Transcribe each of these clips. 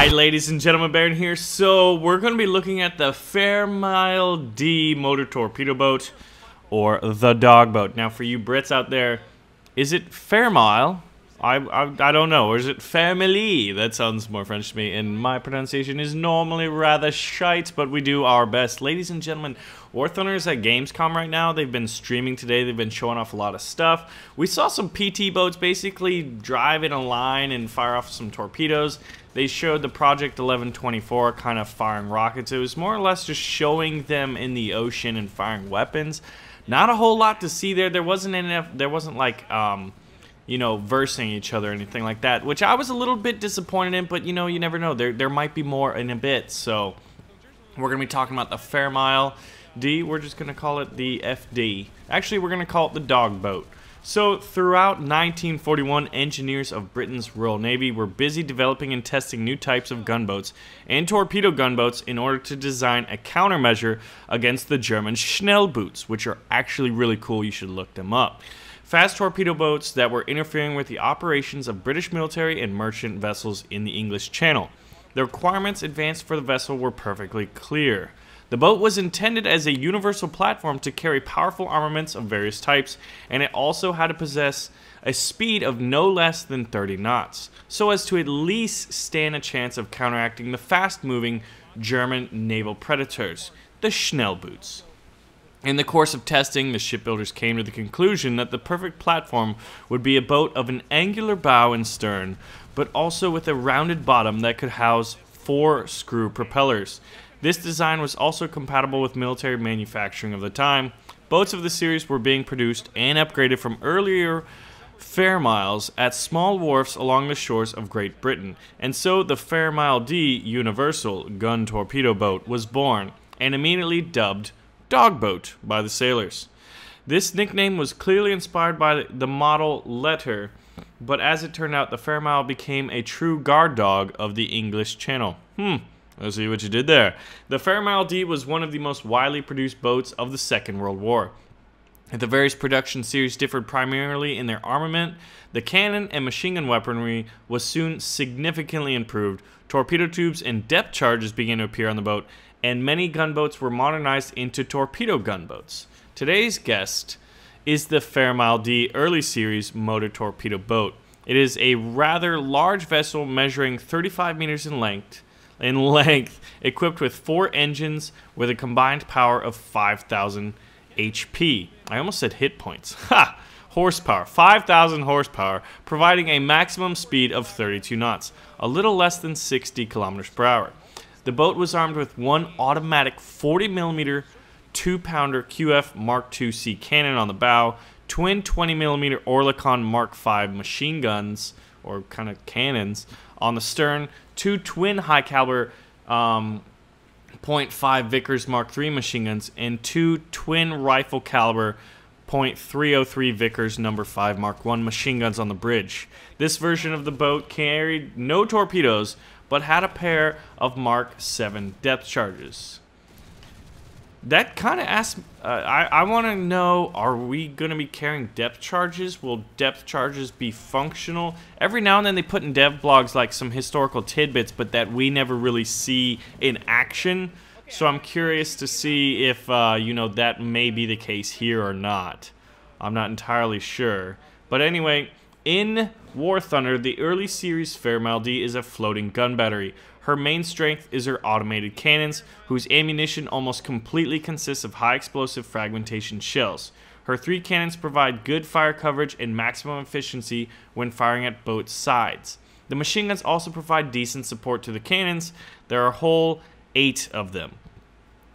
Hi, ladies and gentlemen, Baron here. So we're going to be looking at the Fairmile D motor torpedo boat, or the dog boat. Now, for you Brits out there, is it Fairmile? I don't know. Or is it Family? That sounds more French to me, and my pronunciation is normally rather shite, but we do our best. Ladies and gentlemen, War Thunder is at Gamescom right now. They've been streaming today. They've been showing off a lot of stuff. We saw some PT boats basically drive in a line and fire off some torpedoes. They showed the Project 1124 kind of firing rockets. It was more or less just showing them in the ocean and firing weapons. Not a whole lot to see there. There wasn't like you know, versing each other or anything like that, which I was a little bit disappointed in, but you know, you never know. There might be more in a bit, so we're going to be talking about the Fairmile D. We're just going to call it the FD. Actually, we're going to call it the dog boat. So, throughout 1941, engineers of Britain's Royal Navy were busy developing and testing new types of gunboats and torpedo gunboats in order to design a countermeasure against the German Schnellboots, which are actually really cool. You should look them up. Fast torpedo boats that were interfering with the operations of British military and merchant vessels in the English Channel. The requirements advanced for the vessel were perfectly clear. The boat was intended as a universal platform to carry powerful armaments of various types, and it also had to possess a speed of no less than 30 knots, so as to at least stand a chance of counteracting the fast-moving German naval predators, the Schnellboots. In the course of testing, the shipbuilders came to the conclusion that the perfect platform would be a boat of an angular bow and stern, but also with a rounded bottom that could house 4 screw propellers. This design was also compatible with military manufacturing of the time. Boats of the series were being produced and upgraded from earlier Fairmiles at small wharfs along the shores of Great Britain, and so the Fairmile D universal gun torpedo boat was born and immediately dubbed Dog Boat by the sailors. This nickname was clearly inspired by the model letter, but as it turned out, the Fairmile became a true guard dog of the English Channel. Let's see what you did there. The Fairmile D was one of the most widely produced boats of the Second World War. The various production series differed primarily in their armament. The cannon and machine gun weaponry was soon significantly improved. Torpedo tubes and depth charges began to appear on the boat, and many gunboats were modernized into torpedo gunboats. Today's guest is the Fairmile D early series motor torpedo boat. It is a rather large vessel measuring 35 meters in length, equipped with 4 engines with a combined power of 5,000 HP. I almost said hit points. Ha! Horsepower, 5,000 horsepower, providing a maximum speed of 32 knots, a little less than 60 kilometers per hour. The boat was armed with 1 automatic 40mm 2-pounder QF Mark II C cannon on the bow, twin 20mm Oerlikon Mark V machine guns, or kind of cannons, on the stern, 2 twin high-caliber .5 Vickers Mark III machine guns, and 2 twin rifle-caliber .303 Vickers No. 5 Mark I machine guns on the bridge. This version of the boat carried no torpedoes, but had a pair of Mark VII depth charges. That kind of asks, I want to know, are we going to be carrying depth charges? Will depth charges be functional? Every now and then they put in dev blogs like some historical tidbits, but that we never really see in action. So I'm curious to see if, you know, that may be the case here or not. I'm not entirely sure. But anyway, in War Thunder, the early series Fairmile D is a floating gun battery. Her main strength is her automated cannons, whose ammunition almost completely consists of high explosive fragmentation shells. Her 3 cannons provide good fire coverage and maximum efficiency when firing at both sides. The machine guns also provide decent support to the cannons. There are a whole 8 of them.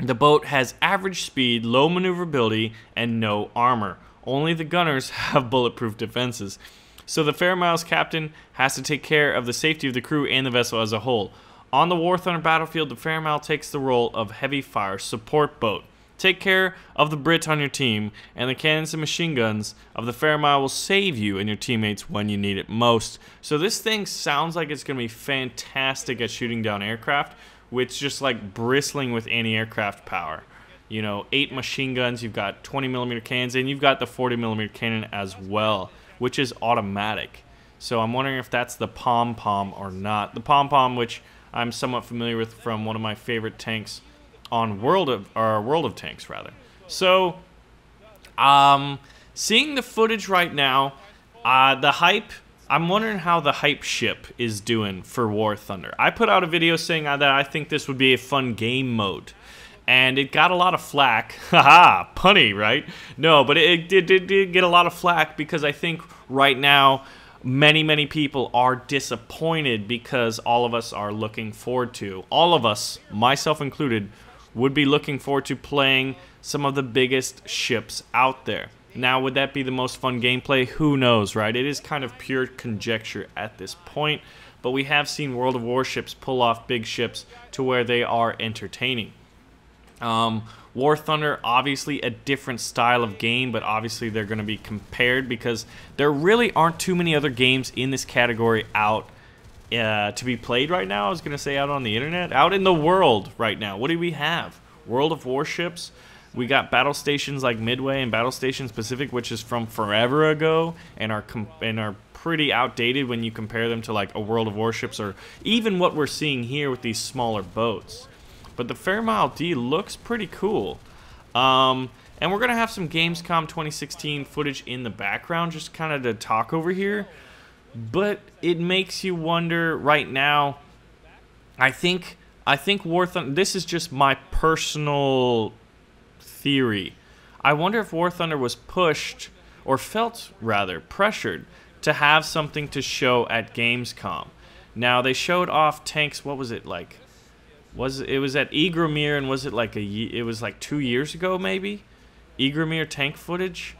The boat has average speed, low maneuverability, and no armor. Only the gunners have bulletproof defenses. So the Fairmile's captain has to take care of the safety of the crew and the vessel as a whole. On the War Thunder battlefield, the Fairmile takes the role of heavy fire support boat. Take care of the Brits on your team, and the cannons and machine guns of the Fairmile will save you and your teammates when you need it most. So this thing sounds like it's going to be fantastic at shooting down aircraft, which just like bristling with anti-aircraft power. You know, 8 machine guns, you've got 20mm cannons, and you've got the 40mm cannon as well, which is automatic. So I'm wondering if that's the pom-pom or not. The pom-pom, which I'm somewhat familiar with from one of my favorite tanks on World of Tanks. So, seeing the footage right now, the hype. I'm wondering how the hype ship is doing for War Thunder. I put out a video saying that I think this would be a fun game mode, and it got a lot of flack. Haha, punny, right? No, but it did get a lot of flack because I think right now many people are disappointed because all of us are looking forward to, all of us, myself included, would be looking forward to playing some of the biggest ships out there. Now, would that be the most fun gameplay? Who knows, right? It is kind of pure conjecture at this point, but we have seen World of Warships pull off big ships to where they are entertaining. War Thunder, obviously a different style of game, but obviously they're going to be compared because there really aren't too many other games in this category out to be played right now. I was going to say out on the internet, out in the world right now. What do we have? World of Warships. We got battle stations like Midway and Battle Station Pacific, which is from forever ago and are pretty outdated when you compare them to like a World of Warships or even what we're seeing here with these smaller boats. But the Fairmile D looks pretty cool. And we're going to have some Gamescom 2016 footage in the background just kind of to talk over here. But it makes you wonder right now, I think War Thunder, this is just my personal theory. I wonder if War Thunder was pushed, or felt rather, pressured to have something to show at Gamescom. Now, they showed off tanks, what was it like? It was at Egremir, and was it like it was like 2 years ago maybe? Egremir tank footage?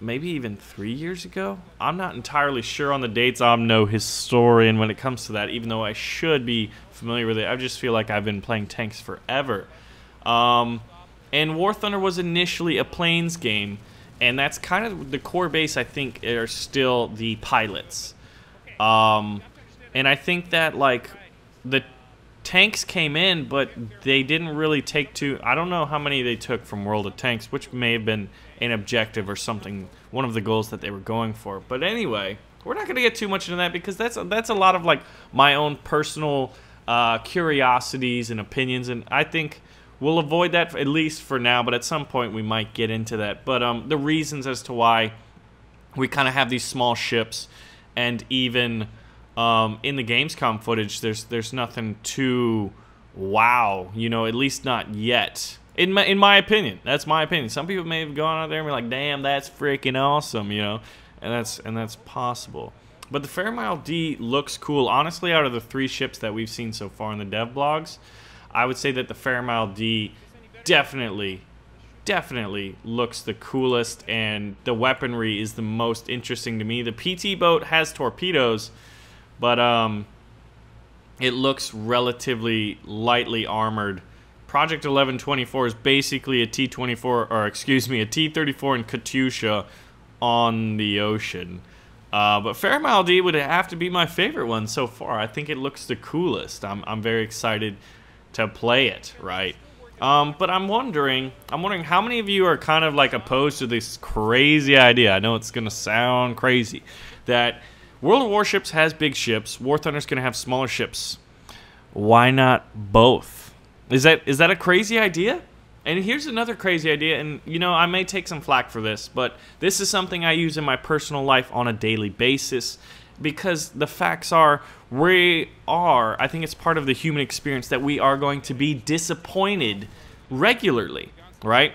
Maybe even 3 years ago? I'm not entirely sure on the dates. I'm no historian when it comes to that, even though I should be familiar with it. I just feel like I've been playing tanks forever. And War Thunder was initially a planes game, and that's kind of the core base, I think, are still the pilots. And I think that, like, the tanks came in, but they didn't really take to... I don't know how many they took from World of Tanks, which may have been an objective or something, one of the goals that they were going for. But anyway, we're not going to get too much into that because that's a lot of, like, my own personal curiosities and opinions, and I think... we'll avoid that at least for now, but at some point we might get into that. But the reasons as to why we kind of have these small ships, and even in the Gamescom footage, there's nothing too wow, you know, at least not yet. In my opinion, that's my opinion. Some people may have gone out there and be like, "Damn, that's freaking awesome," you know, and that's possible. But the Fairmile D looks cool, honestly. Out of the three ships that we've seen so far in the dev blogs, I would say that the Fairmile D definitely looks the coolest, and the weaponry is the most interesting to me. The PT boat has torpedoes, but it looks relatively lightly armored. Project 1124 is basically a T-24, or excuse me, a T-34 and Katyusha on the ocean. But Fairmile D would have to be my favorite one so far. I think it looks the coolest. I'm very excited to play it, right? But I'm wondering how many of you are kind of like opposed to this crazy idea. I know it's gonna sound crazy that World of Warships has big ships, War Thunder's gonna have smaller ships. Why not both? Is that a crazy idea? And here's another crazy idea, and you know, I may take some flack for this, but this is something I use in my personal life on a daily basis. Because the facts are, I think it's part of the human experience that we are going to be disappointed regularly, right?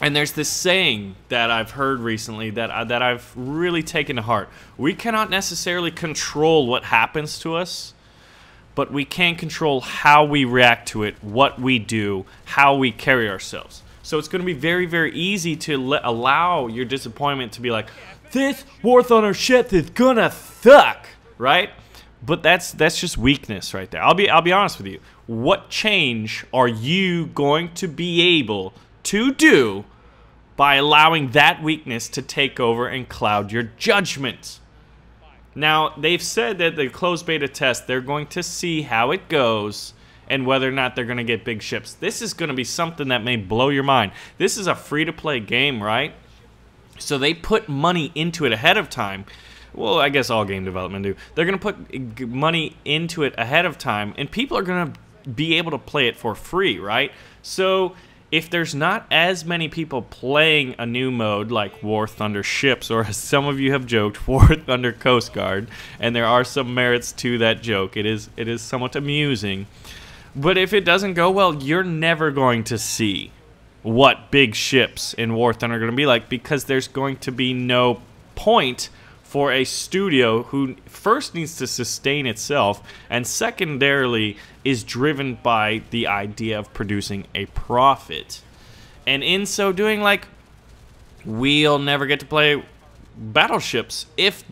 And there's this saying that I've heard recently that I've really taken to heart. We cannot necessarily control what happens to us, but we can control how we react to it, what we do, how we carry ourselves. So it's going to be very, very easy to allow your disappointment to be like, "This War Thunder shit is gonna suck," right? But that's just weakness right there. I'll be honest with you. What change are you going to be able to do by allowing that weakness to take over and cloud your judgment? Now, they've said that the closed beta test, they're going to see how it goes and whether or not they're going to get big ships. This is going to be something that may blow your mind. This is a free-to-play game, right? So they put money into it ahead of time. well, I guess all game development do. They're going to put money into it ahead of time, and people are going to be able to play it for free, right? So if there's not as many people playing a new mode like War Thunder Ships, or as some of you have joked, War Thunder Coast Guard, and there are some merits to that joke, it is somewhat amusing. But if it doesn't go well, you're never going to see what big ships in War Thunder are going to be like, because there's going to be no point for a studio who first needs to sustain itself and secondarily is driven by the idea of producing a profit. And in so doing, like, we'll never get to play battleships if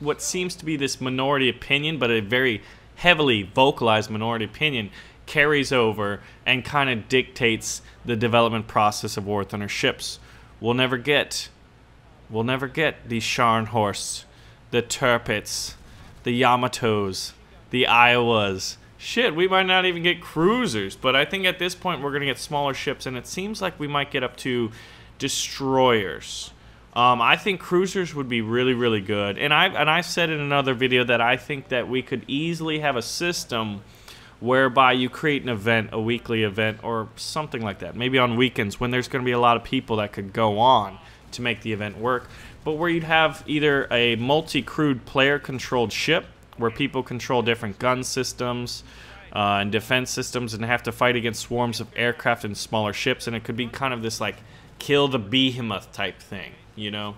what seems to be this minority opinion, but a very heavily vocalized minority opinion, carries over and kind of dictates the development process of War Thunder ships. We'll never get the Scharnhorsts, the Tirpitz, the Yamatos, the Iowas. Shit, we might not even get cruisers, but I think at this point we're going to get smaller ships, and it seems like we might get up to destroyers. I think cruisers would be really, really good. And I said in another video that I think that we could easily have a system whereby you create an event, a weekly event, or something like that. Maybe on weekends when there's going to be a lot of people that could go on to make the event work. But where you'd have either a multi-crewed player-controlled ship where people control different gun systems and defense systems and have to fight against swarms of aircraft and smaller ships. And it could be kind of this, like, kill the behemoth type thing, you know?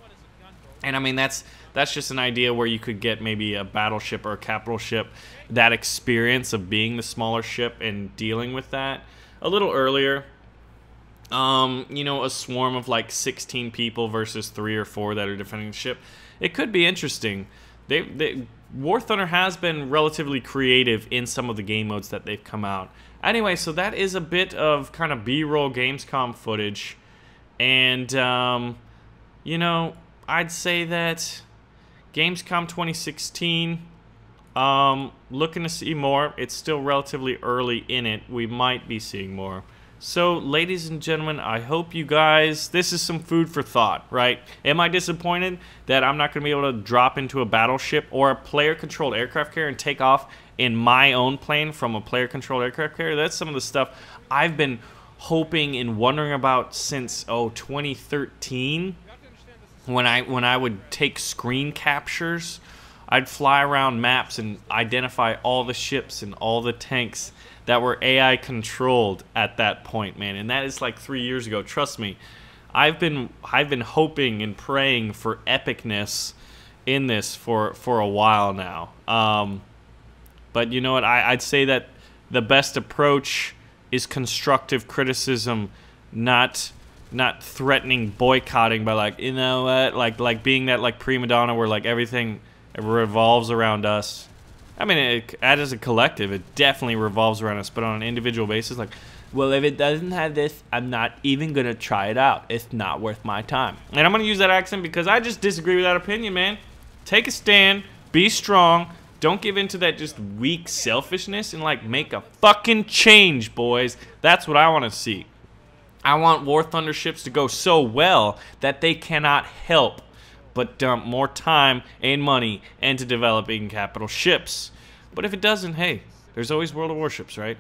And I mean, that's just an idea where you could get maybe a battleship or a capital ship, that experience of being the smaller ship and dealing with that a little earlier. You know, a swarm of like 16 people versus 3 or 4 that are defending the ship. It could be interesting. War Thunder has been relatively creative in some of the game modes that they've come out. Anyway, so that is a bit of kind of B-roll Gamescom footage. And, you know, I'd say that Gamescom 2016, looking to see more. It's still relatively early in it. We might be seeing more. So, ladies and gentlemen, I hope you guys, this is some food for thought, right? Am I disappointed that I'm not going to be able to drop into a battleship or a player-controlled aircraft carrier and take off in my own plane from a player-controlled aircraft carrier? That's some of the stuff I've been hoping and wondering about since, 2013. When I would take screen captures, I'd fly around maps and identify all the ships and all the tanks that were AI controlled at that point, man. And that is like 3 years ago. Trust me, I've been hoping and praying for epicness in this for a while now. But you know what? I'd say that the best approach is constructive criticism, not threatening boycotting by, like, you know what, like being that, like, prima donna where, like, everything revolves around us. I mean, as a collective, it definitely revolves around us, but on an individual basis, like, well, if it doesn't have this, I'm not even gonna try it out. It's not worth my time. And I'm gonna use that accent because I just disagree with that opinion, man. Take a stand, be strong, don't give in to that just weak selfishness, and, like, make a fucking change, boys. That's what I want to see. I want War Thunder ships to go so well that they cannot help but dump more time and money into developing capital ships. But if it doesn't, hey, there's always World of Warships, right?